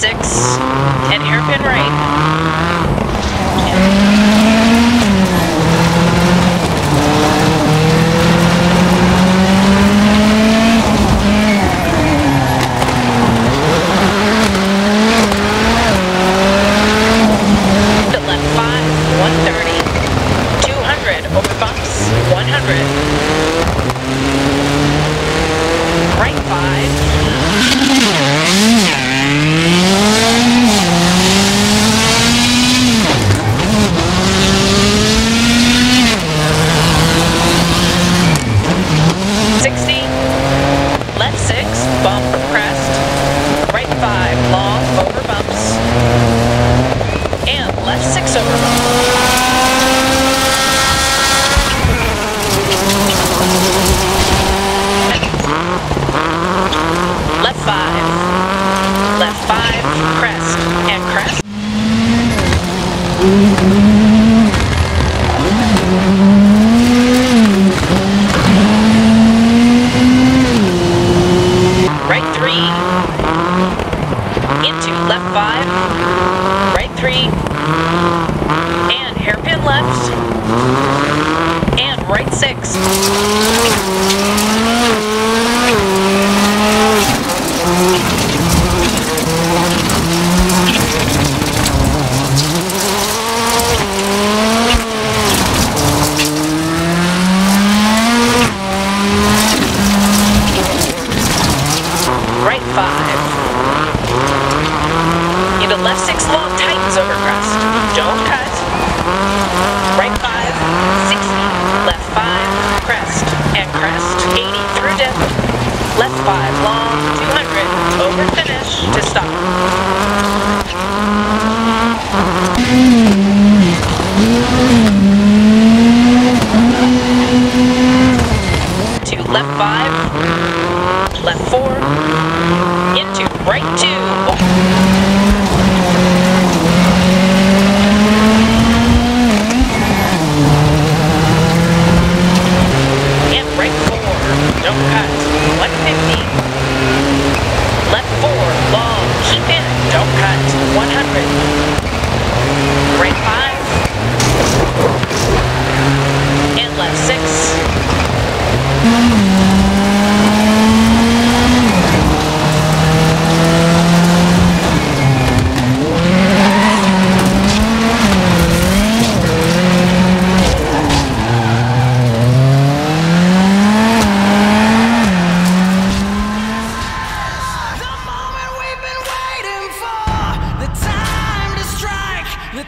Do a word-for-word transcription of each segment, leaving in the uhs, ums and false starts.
six and hairpin right.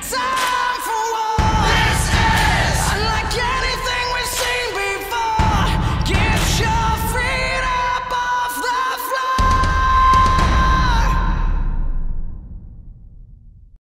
It's